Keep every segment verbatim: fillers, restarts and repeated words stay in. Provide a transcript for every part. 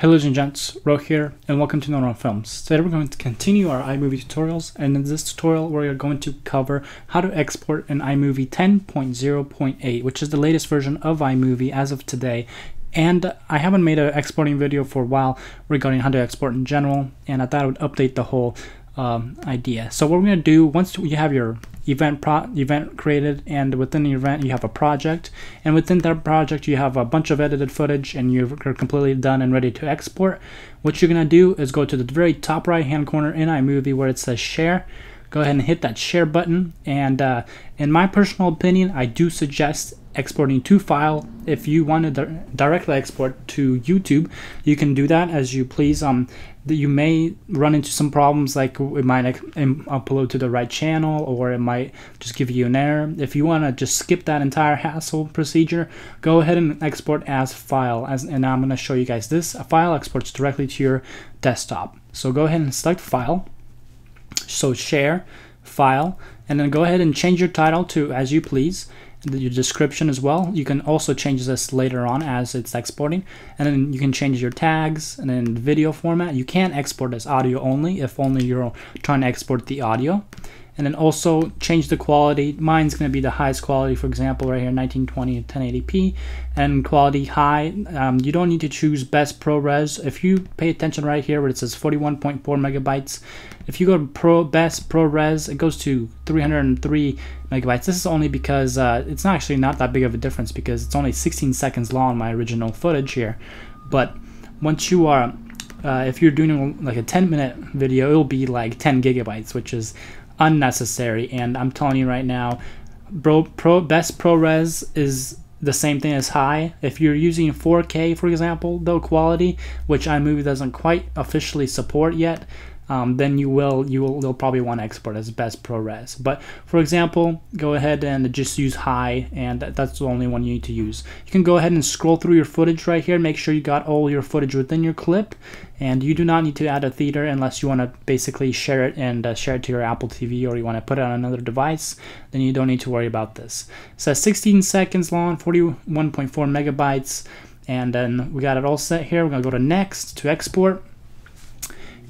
Hello ladies and gents, Ro here and welcome to Normal Films. Today we're going to continue our iMovie tutorials, and in this tutorial we are going to cover how to export an iMovie ten point oh point eight, which is the latest version of iMovie as of today. And I haven't made an exporting video for a while regarding how to export in general, and I thought I would update the whole um, idea. So what we're going to do, once you have your event pro event created, and within the event you have a project, and within that project you have a bunch of edited footage and you're completely done and ready to export, what you're going to do is go to the very top right hand corner in iMovie where it says share. Go ahead and hit that share button, and uh, in my personal opinion I do suggest exporting to file. If you want to di directly export to YouTube, you can do that as you please. Um, you may run into some problems, like it might upload to the right channel, or it might just give you an error. If you want to just skip that entire hassle procedure, go ahead and export as file. As and I'm going to show you guys this. A file exports directly to your desktop. So go ahead and select file. So share, file, and then go ahead and change your title to as you please. Your description as well. You can also change this later on as it's exporting, and then you can change your tags, and then video format. You can export as audio only if only you're trying to export the audio, and then also change the quality. Mine's going to be the highest quality, for example, right here, nineteen twenty by ten eighty p, and quality high. Um, you don't need to choose best ProRes. If you pay attention right here where it says forty-one point four megabytes, if you go to Pro Best ProRes, it goes to three hundred three megabytes. This is only because uh, it's not actually not that big of a difference, because it's only sixteen seconds long, my original footage here. But once you are, uh, if you're doing like a ten minute video, it'll be like ten gigabytes, which is unnecessary. And I'm telling you right now, bro, pro best ProRes is the same thing as high. If you're using four K, for example, though quality, which iMovie doesn't quite officially support yet, Um, then you will you will you'll probably want to export as best ProRes. But for example, go ahead and just use high, and that, that's the only one you need to use. You can go ahead and scroll through your footage right here. Make sure you got all your footage within your clip, and you do not need to add a theater unless you want to basically share it and uh, share it to your Apple T V, or you want to put it on another device. Then you don't need to worry about this. It says sixteen seconds long, forty-one point four megabytes, and then we got it all set here. We're gonna go to next to export.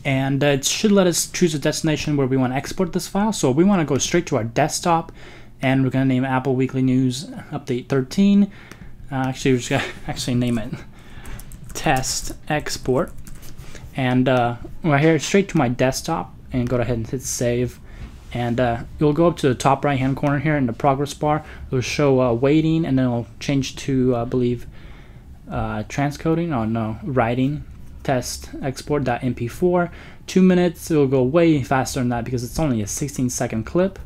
And it should let us choose a destination where we want to export this file. So we want to go straight to our desktop, and we're going to name Apple Weekly News Update thirteen. Uh, actually, we're just going to actually name it Test Export. And uh, right here, straight to my desktop, and go ahead and hit save. And uh, you'll go up to the top right hand corner here in the progress bar. It'll show uh, waiting, and then it'll change to, I uh, believe, uh, transcoding, or no, writing. Test export.m p four, two minutes. It'll go way faster than that because it's only a sixteen second clip,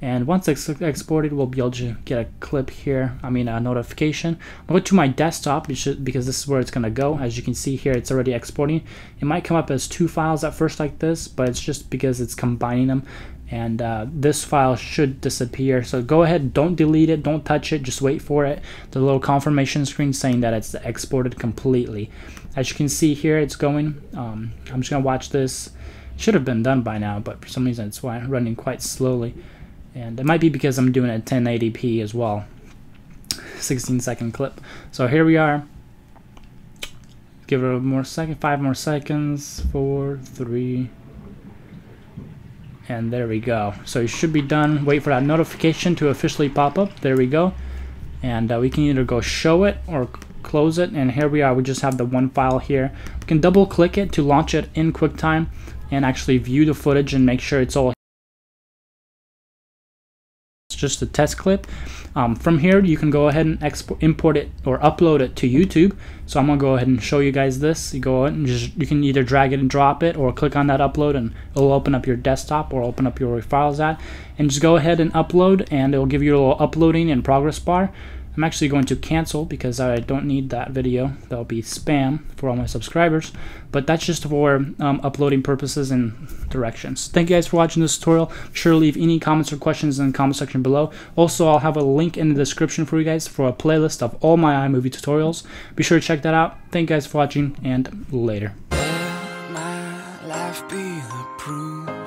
and once it's exported we'll be able to get a clip here, I mean a notification. I'll go to my desktop because this is where it's gonna go. As you can see here, it's already exporting. It might come up as two files at first like this, but it's just because it's combining them, and uh, this file should disappear. So go ahead, don't delete it, don't touch it, just wait for it. The little confirmation screen saying that it's exported completely. As you can see here, it's going. Um, I'm just gonna watch this. Should have been done by now, but for some reason it's running quite slowly. And it might be because I'm doing a ten eighty p as well. sixteen second clip. So here we are. Give it a more second, five more seconds, four, three, and there we go. So it should be done. Wait for that notification to officially pop up. There we go. And uh, we can either go show it or close it, and here we are. We just have the one file here. We can double click it to launch it in QuickTime and actually view the footage and make sure it's all just a test clip. Um, from here you can go ahead and export, import it, or upload it to YouTube. So I'm gonna go ahead and show you guys this. You go ahead and just, you can either drag it and drop it, or click on that upload and it'll open up your desktop, or open up your files at, and just go ahead and upload, and it'll give you a little uploading and progress bar. I'm actually going to cancel because I don't need that video. That'll be spam for all my subscribers, but that's just for um, uploading purposes and directions. Thank you guys for watching this tutorial. Be sure to leave any comments or questions in the comment section below. Also, I'll have a link in the description for you guys for a playlist of all my iMovie tutorials. Be sure to check that out. Thank you guys for watching, and later. Let my life be the proof.